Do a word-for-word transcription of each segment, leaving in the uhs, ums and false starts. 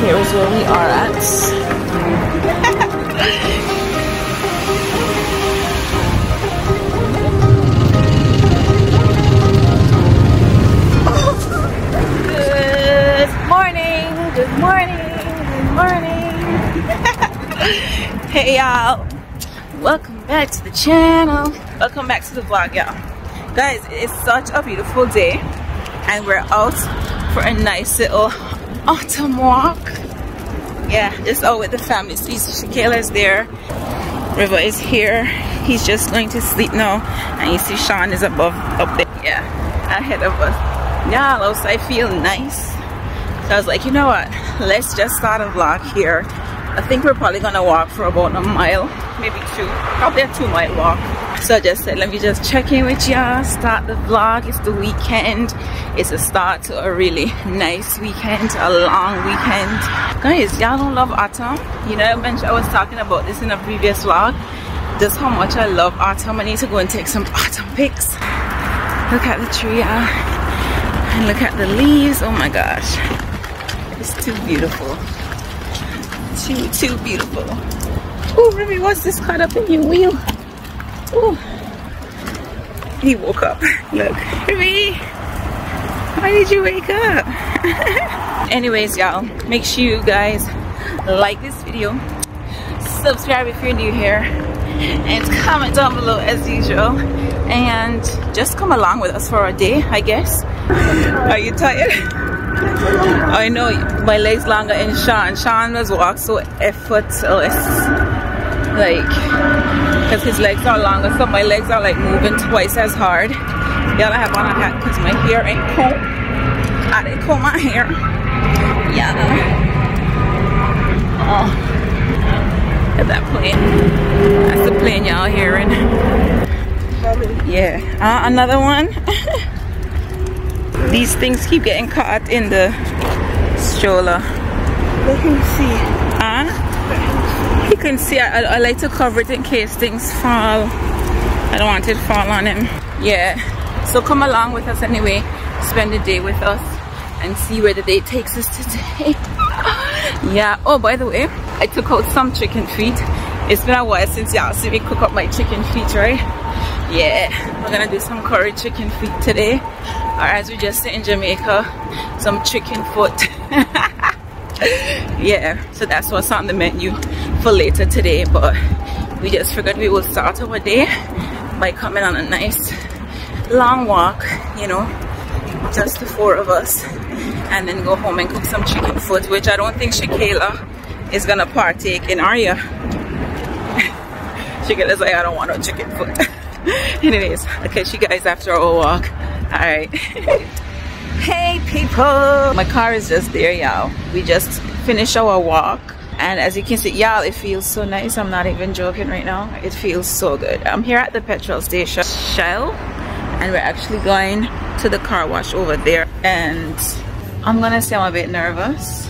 Here's where we are at. Good morning, good morning. Hey y'all, welcome back to the channel. Welcome back to the vlog, y'all. Guys, it's such a beautiful day and we're out for a nice little autumn walk. Yeah, just out with the family. So ShéKayla's there, River is here. He's just going to sleep now. And you see Sean is above, up there. Yeah, ahead of us. Y'all, outside feel nice. I was like, you know what, let's just start a vlog here. I think we're probably gonna walk for about a mile, maybe two, probably a two mile walk. So I just said, let me just check in with y'all, start the vlog. It's the weekend, it's a start to a really nice weekend, a long weekend. Guys, y'all don't love autumn? You know, I was talking about this in a previous vlog, just how much I love autumn. I need to go and take some autumn pics. Look at the tree, y'all, and look at the leaves, oh my gosh. It's too beautiful. Too, too beautiful. Oh, Remy, what's this caught up in your wheel? Oh, he woke up. Look, Remy, why did you wake up? Anyways, y'all, make sure you guys like this video, subscribe if you're new here, and comment down below as usual. And just come along with us for a day, I guess. Are you tired? I know my legs longer in Sean. Sean has walked so effortless, like, because his legs are longer, so my legs are like moving twice as hard. Y'all, I have on a hat because my hair ain't combed. I didn't comb my hair. Yeah. Oh, at that plane. That's the plane y'all hearing. Yeah. Uh, another one. These things keep getting caught in the stroller. Let him see. Huh? He couldn't see. I, I like to cover it in case things fall. I don't want it to fall on him. Yeah. So come along with us anyway. Spend the day with us and see where the day takes us today. Yeah. Oh, by the way, I took out some chicken feet. It's been a while since y'all see me cook up my chicken feet, right? Yeah. We're gonna do some curry chicken feet today. Or as we just say in Jamaica, some chicken foot. Yeah, so that's what's on the menu for later today. But we just figured we will start our day by coming on a nice long walk, you know, just the four of us, and then go home and cook some chicken foot, which I don't think ShéKayla is gonna partake in, are ya? ShéKayla's like, I don't want no chicken foot. Anyways, I'll catch you guys after our walk. Alright. Hey people! My car is just there, y'all. We just finished our walk and as you can see, y'all, it feels so nice. I'm not even joking right now. It feels so good. I'm here at the petrol station Shell and we're actually going to the car wash over there, and I'm gonna say I'm a bit nervous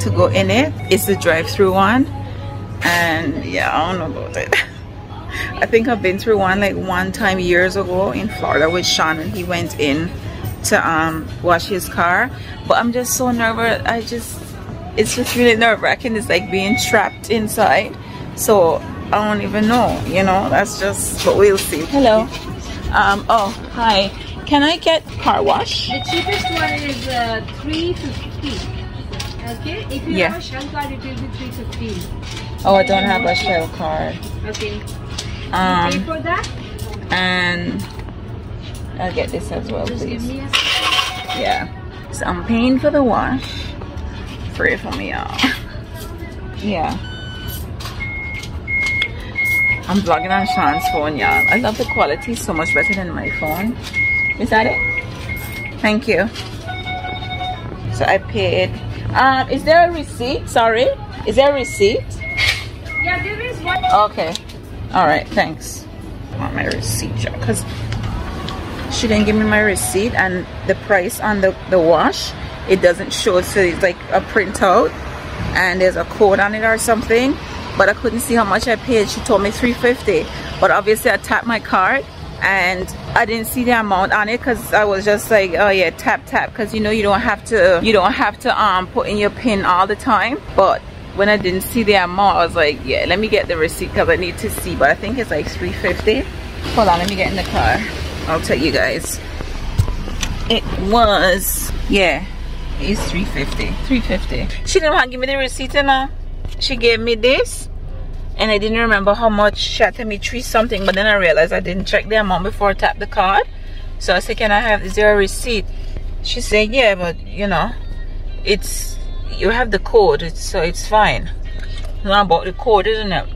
to go in it. It's the drive-through one and yeah, I don't know about it. I think I've been through one like one time years ago in Florida with Sean when he went in to um, wash his car. But I'm just so nervous. I just, it's just really nerve-wracking. It's like being trapped inside. So I don't even know, you know, that's just, but we'll see. Hello. Um, oh, hi. Can I get car wash? The cheapest one is uh, three fifty. Okay, if you yeah. have a Shell card, it will be three fifty. Oh, I don't have a Shell card. Okay. Um, pay for that? And I'll get this as well, just please. Give me a yeah. So I'm paying for the wash. Free for me, y'all. Yeah. I'm vlogging on Sean's phone, y'all. I love the quality so much better than my phone. Is that it? Thank you. So I paid. Um, is there a receipt? Sorry, is there a receipt? Yeah, there is one. Okay. All right, thanks. I want my receipt, because she didn't give me my receipt, and the price on the, the wash, it doesn't show, so it's like a printout and there's a code on it or something, but I couldn't see how much I paid. She told me three fifty, but obviously I tapped my card and I didn't see the amount on it because I was just like, oh yeah, tap tap, because you know you don't have to you don't have to um put in your pin all the time. But when I didn't see the amount, I was like, yeah, let me get the receipt because I need to see. But I think it's like three fifty. Hold on, let me get in the car, I'll tell you guys. It was, yeah, it's three fifty. She didn't want to give me the receipt, and uh, she gave me this, and I didn't remember how much. She had to me three something, but then I realized I didn't check the amount before I tapped the card. So I said, can I have, is there a receipt? She said, yeah, but you know, it's, you have the code, it's, so it's fine. It's not about the code, isn't it?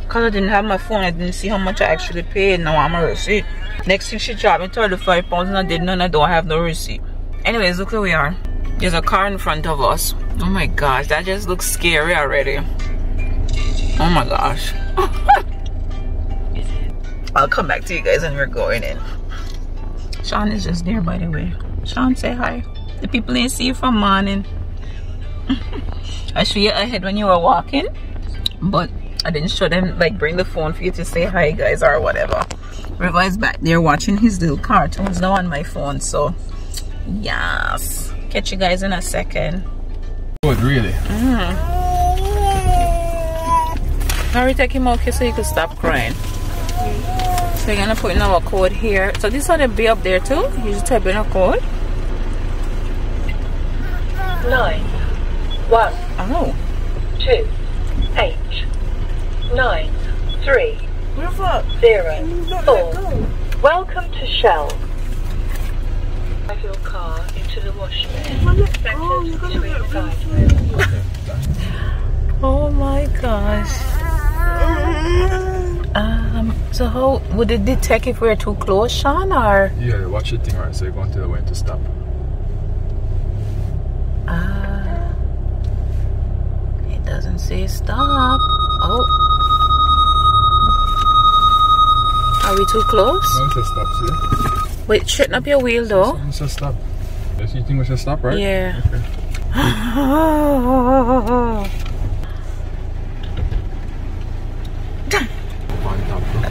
Because I didn't have my phone, I didn't see how much I actually paid. Now I'm a receipt. Next thing, she charged me thirty-five pounds, and I didn't, and I don't have no receipt. Anyways, look where we are. There's a car in front of us. Oh my gosh, that just looks scary already. Oh my gosh. I'll come back to you guys when we're going in. Sean is just there, by the way. Sean, say hi. The people didn't see you from morning. I show you ahead when you were walking, but I didn't show them, like bring the phone for you to say hi guys or whatever. River is back there watching his little cartoons now on my phone, so yes, catch you guys in a second. Good, really. Mm-hmm. Hurry, take him out here so you can stop crying. So you're gonna put in our code here. So this ought to be up there too. You just type in a code. Nine, one, oh, two, eight. Nine, three, zero, four. Welcome to Shell. Drive your car into the wash bay. Oh, you're gonna get right. Oh my gosh. Um. So how would it detect if we're too close, Sean? Or yeah, watch the thing right. So you're going to the way to stop. Ah. Uh, it doesn't say stop. Oh. Are we too close? No, just stop, see? Wait, straighten up your wheel though. It's a stop. Yes, you think we should stop, right? Yeah. Okay.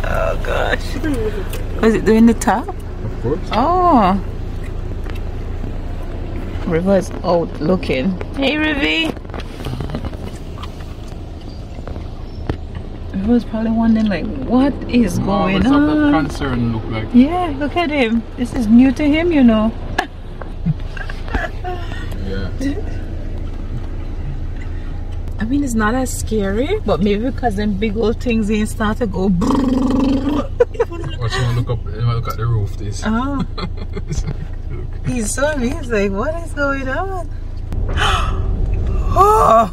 Oh gosh. Was it doing the top? Of course. Oh. River is out looking. Hey, River. Was probably wondering like what is no, going what's on that concern look like? Yeah, look at him, this is new to him, you know. Yeah. I mean, it's not as scary, but maybe because them big old things ain't start to go. Watch him look up, look at the roof this. Oh. He's so mean, he's like, what is going on? Oh.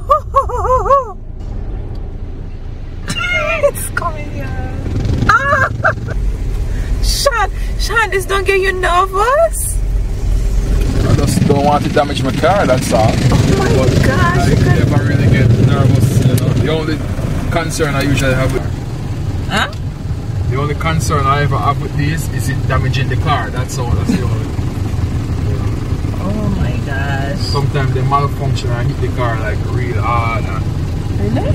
It's coming here. Ah! Sean, Sean, this don't get you nervous? I just don't want to damage my car, that's all. Oh my but gosh. I never really get nervous, you know. The only concern I usually have with... Huh? The only concern I ever have with this is it damaging the car, that's all. That's the only... Oh my gosh. Sometimes they malfunction and hit the car like real hard. And... Really?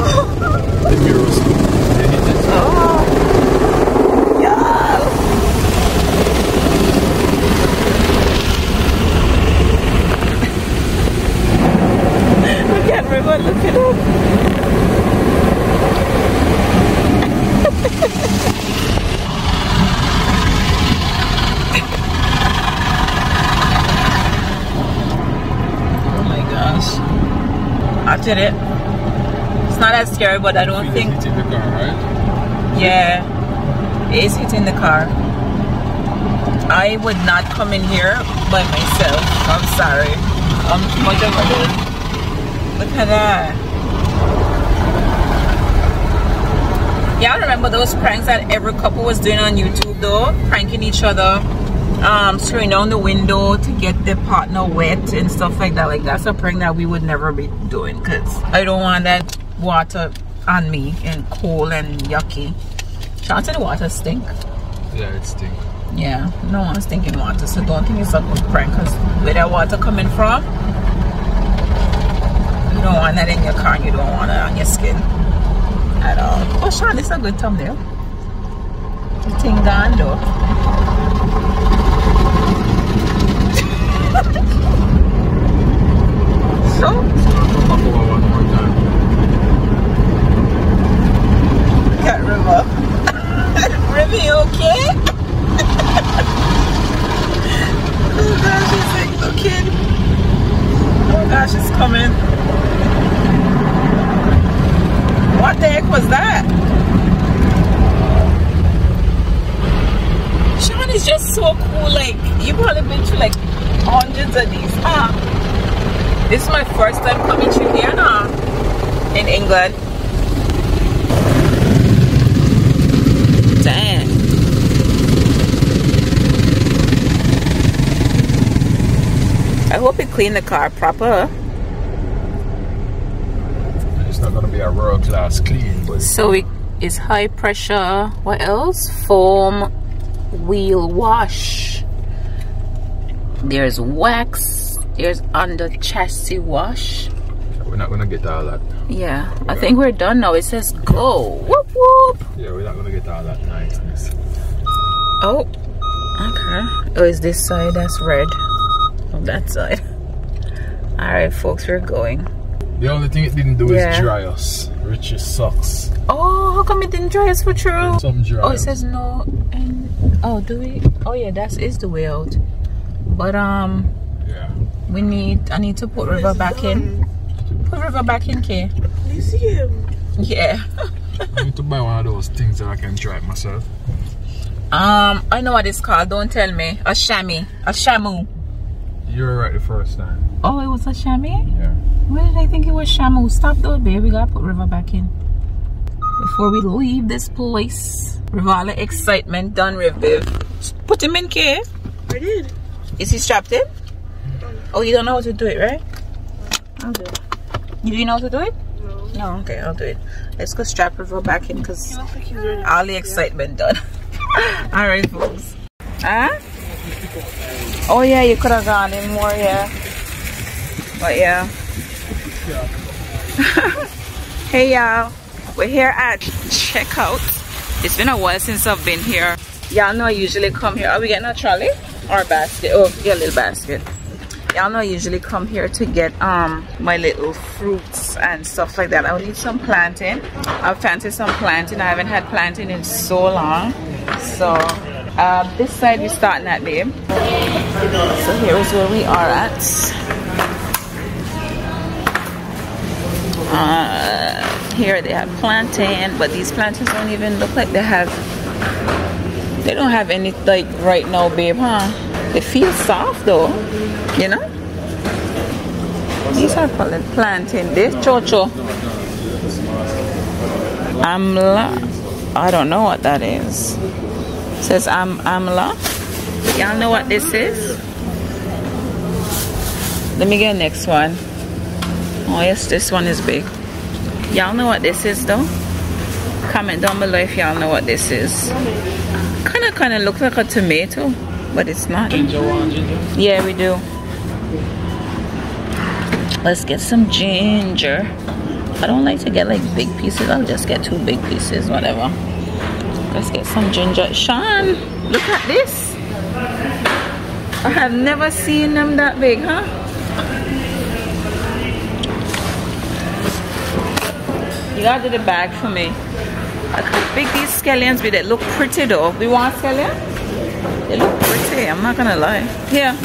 The mirrors. Oh. Yes. Look at River, look at him. Oh my gosh. I did it. Not as scary, but I don't think it's hitting the car, right? Yeah, it is hitting the car. I would not come in here by myself. I'm sorry. I'm much of a good. Look at that. Yeah, I remember those pranks that every couple was doing on YouTube though, pranking each other, um, screwing down the window to get their partner wet and stuff like that. Like that's a prank that we would never be doing because I don't want that water on me and cold and yucky. Shout out to the water stink. Yeah, it stink. Yeah, no one's thinking water, so don't think it's a good prank because where that water coming from, you don't want that in your car and you don't want it on your skin. at all. Oh, Sean, this is a good thumbnail. The thing gone though. So? I'll pull it one more time. Look at River. River, you okay? Oh gosh, she's sick looking. Oh gosh, she's coming. What the heck was that? Sean is just so cool. Like, you've probably been through like hundreds of these. Huh? This is my first time coming through here now in England. Damn. I hope you clean the car proper. It's not gonna be a world class clean, but so it is high pressure. What else? Foam wheel wash. There's wax. There's under chassis wash. We're not gonna get all that. Yeah, we're I think we're done now. It says go. Whoop whoop. Yeah, we're not gonna get all that niceness. Oh, okay. Oh, is this side that's red? Oh, that side. All right, folks, we're going. The only thing it didn't do yeah. is dry us, which is sucks. Oh, how come it didn't dry us for true? Some dry. Oh, it says no. And oh, do we? Oh yeah, that is the way out. But um. Yeah. We need. I need to put River back in. Put River back in, Kay. You see him? Yeah. I need to buy one of those things that I can drive myself. Um, I know what it's called. Don't tell me. A chamois. A chamois. You were right the first time. Oh, it was a chamois? Yeah. Where did I think it was chamois? Stop though, babe. We gotta put River back in before we leave this place. River, all the excitement done, River. Put him in, Kay. I did. Is he strapped in? Oh, you don't know how to do it, right? I'll do it. You do know how to do it? No. No, okay, I'll do it. Let's go strap River back in because all the excitement yeah. done. Alright, folks. Huh? Oh, yeah, you could have gone in more, yeah. But, yeah. Hey, y'all. We're here at checkout. It's been a while since I've been here. Y'all know I usually come here. Are we getting a trolley or a basket? Oh, get a little basket. Y'all know I usually come here to get um my little fruits and stuff like that. I'll need some plantain. I fancy some plantain. I haven't had plantain in so long. So uh, this side we're starting at, babe. So here is where we are at. Uh, here they have plantain, but these plantains don't even look like they have. They don't have any like right now, babe, huh? They feel soft though. You know? These are called plantain. This chocho. Amla. I don't know what that is. It says am amla. Y'all know what this is? Let me get the next one. Oh yes, this one is big. Y'all know what this is though? Comment down below if y'all know what this is. Kinda kinda looks like a tomato, but it's not. Ginger one, ginger? Yeah, we do. Let's get some ginger. I don't like to get like big pieces. I'll just get two big pieces, whatever. Let's get some ginger. Sean, look at this. I have never seen them that big, huh? You gotta do the bag for me. I could pick these scallions, but they look pretty though. Do you want scallions? They look pretty, I'm not gonna lie. Here,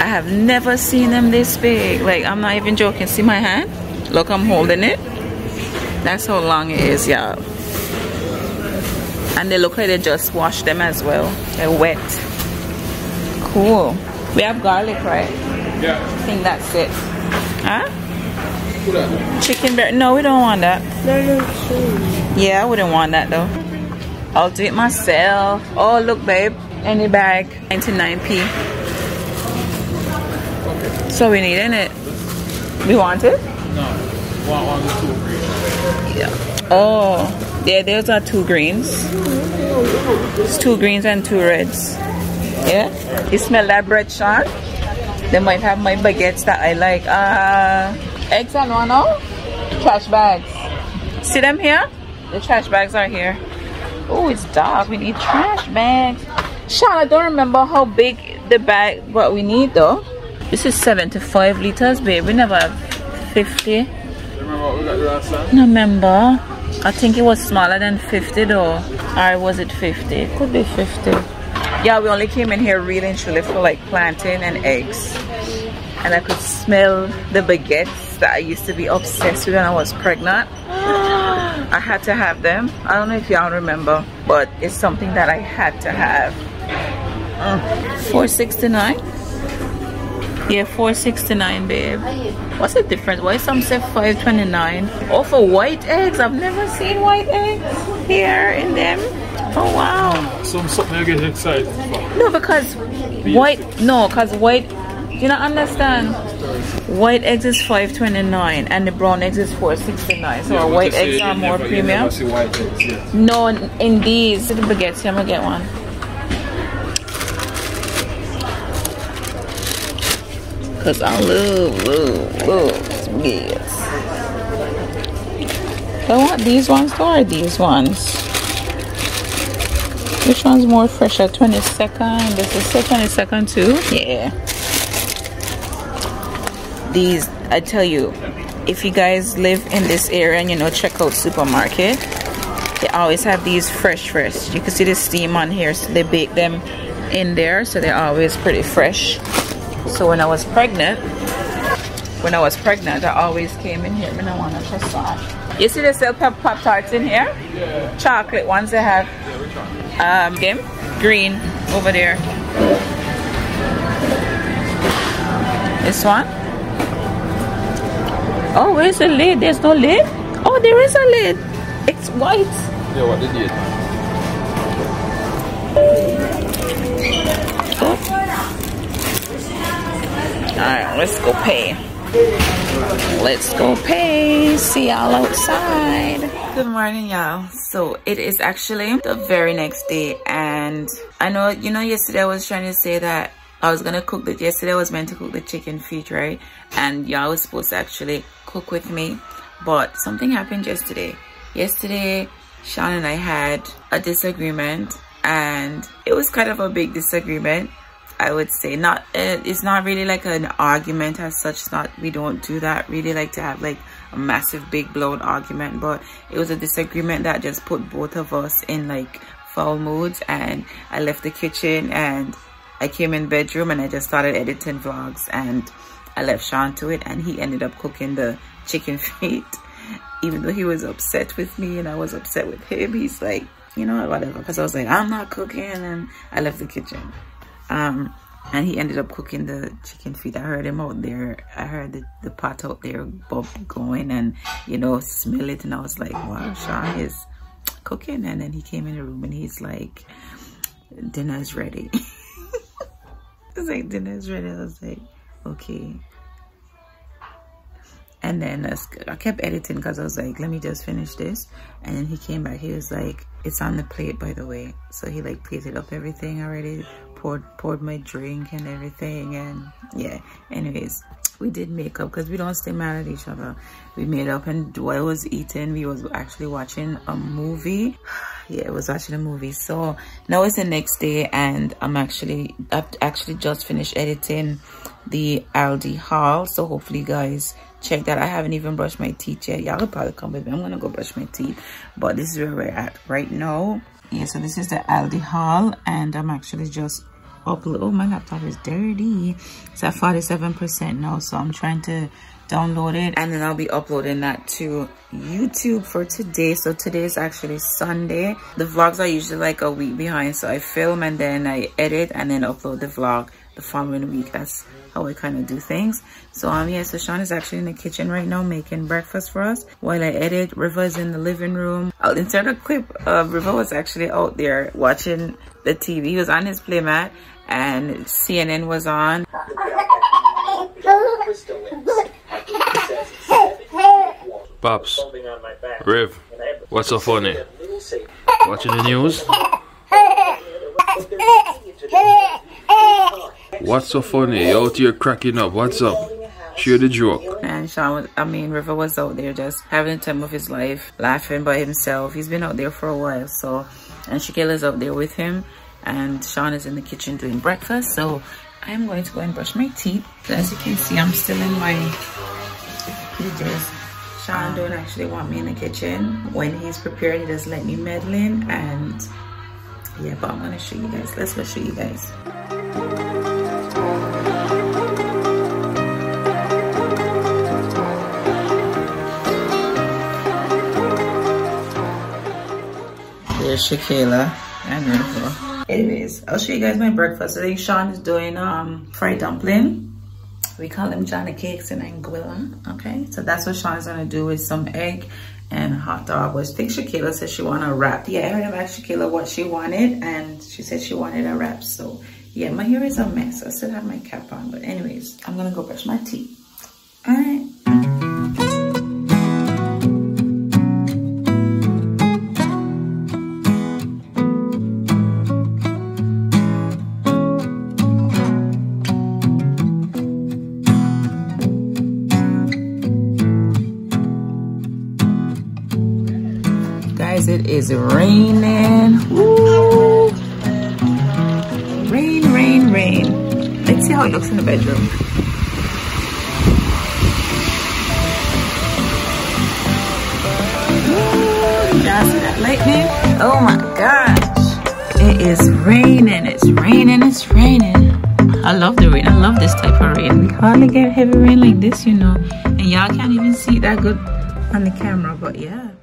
I have never seen them this big. Like, I'm not even joking. See my hand? Look, I'm holding it. That's how long it is, y'all. And they look like they just washed them as well. They're wet. Cool. We have garlic, right? Yeah. I think that's it. Huh? Chicken bear? No, we don't want that. Yeah, I wouldn't want that though. I'll do it myself. Oh, look, babe. Any bag, ninety-nine p. Okay. So we need in it. We want it? No. One, one, two greens. Yeah. Oh, yeah. Those are two greens. It's two greens and two reds. Yeah. You smell that bread, Sean? They might have my baguettes that I like. Uh, eggs and one, oh, trash bags. See them here? The trash bags are here. Oh, it's dark. We need trash bags. Sean, I don't remember how big the bag what we need though. This is seventy-five liters, babe. We never have fifty. Do you remember what we got last time? No, remember. I think it was smaller than fifty though. Or was it fifty? It could be fifty. Yeah, we only came in here really and truly for like plantain and eggs. And I could smell the baguettes that I used to be obsessed with when I was pregnant. I had to have them. I don't know if y'all remember, but it's something that I had to have. Mm. four sixty-nine? Yeah, four sixty-nine, babe. What's the difference? Why some say five twenty-nine? Oh, for white eggs? I've never seen white eggs here in them. Oh wow. So I'm something I get excited for. No, because white no, because white do you not understand? White eggs is five twenty-nine and the brown eggs is four sixty-nine. So yeah, our white eggs are more never, premium. White eggs, yeah. No, in these the baguettes, I'm gonna get one. Cause I love, love, love baguettes. So what these ones though are these ones? Which one's more fresher? twenty-second. This is still twenty-second too. Yeah. These, I tell you, if you guys live in this area and you know, check out supermarket, they always have these fresh fresh. You can see the steam on here, so they bake them in there, so they're always pretty fresh. So when I was pregnant, when I was pregnant, I always came in here when I wanted to croissant. You see they sell pop, pop tarts in here? Yeah. Chocolate ones they have. Yeah, which one? Um, green over there. This one? Oh, where's the lid? There's no lid? Oh, there is a lid. It's white. Yeah, what did you do? Oh. Alright, let's go pay. Let's go pay. See y'all outside. Good morning, y'all. So it is actually the very next day, and I know, you know, yesterday I was trying to say that I was gonna cook the yesterday I was meant to cook the chicken feet, right? And y'all was supposed to actually cook with me, but something happened yesterday. Yesterday Sean and I had a disagreement, and it was kind of a big disagreement, I would say. Not uh, it's not really like an argument as such, not we don't do that really like to have like a massive big blown argument, but it was a disagreement that just put both of us in like foul moods, and I left the kitchen and I came in bedroom and I just started editing vlogs, and I left Sean to it, and he ended up cooking the chicken feet. Even though he was upset with me and I was upset with him, he's like, you know what, whatever. Because I was like, I'm not cooking, and I left the kitchen. Um, and he ended up cooking the chicken feet. I heard him out there. I heard the, the pot out there going and, you know, smell it. And I was like, wow, Sean is cooking. And then he came in the room and he's like, dinner's ready. It's like dinner's ready. I was like, okay. And then I, I kept editing because I was like, let me just finish this. And then he came back. He was like, it's on the plate, by the way. So he like plated up everything already, poured poured my drink and everything. And yeah, anyways, we did make up because we don't stay mad at each other. We made up, and while I was eating, we was actually watching a movie. Yeah, it was actually a movie. So now it's the next day, and I'm actually I've actually just finished editing the Aldi haul. So hopefully you guys check that. I haven't even brushed my teeth yet. Y'all will probably come with me. I'm gonna go brush my teeth, but this is where we're at right now. Yeah, so this is the Aldi haul, and I'm actually just upload. Oh, my laptop is dirty. It's at forty-seven percent now, so I'm trying to download it, and then I'll be uploading that to YouTube for today. So today is actually Sunday. The vlogs are usually like a week behind, so I film and then I edit and then upload the vlog the following week. That's how I kind of do things. So um yeah, so Sean is actually in the kitchen right now making breakfast for us while I edit. River is in the living room. I'll insert a clip of River was actually out there watching the T V. He was on his playmat and C N N was on. Pops, Riv, what's so funny? Watching the news? What's so funny? You're out here cracking up. What's up? Share the joke. And Sean was, I mean, River was out there just having the time of his life, laughing by himself. He's been out there for a while, so. And ShéKayla's out there with him. And Sean is in the kitchen doing breakfast. So I'm going to go and brush my teeth. As you can see, I'm still in my pajamas. Sean don't actually want me in the kitchen. When he's prepared, he doesn't let me meddle in. And yeah, but I'm gonna show you guys. Let's go show you guys. There's ShéKayla and River. Anyways, I'll show you guys my breakfast. I think Sean is doing um fried dumpling. We call them Johnny Cakes in Anguilla. Okay, so that's what Sean's gonna do with some egg and hot dog, which I think ShéKayla said she wanted a wrap. Yeah, I heard about ShéKayla what she wanted, and she said she wanted a wrap. So yeah, my hair is a mess. I still have my cap on, but anyways, I'm gonna go brush my teeth. All right. It is raining. Woo. Rain, rain, rain. Let's see how it looks in the bedroom. You guys see that lightning? Oh my gosh. It is raining. It's raining. It's raining. I love the rain. I love this type of rain. We hardly get heavy rain like this, you know. And y'all can't even see it that good on the camera, but yeah.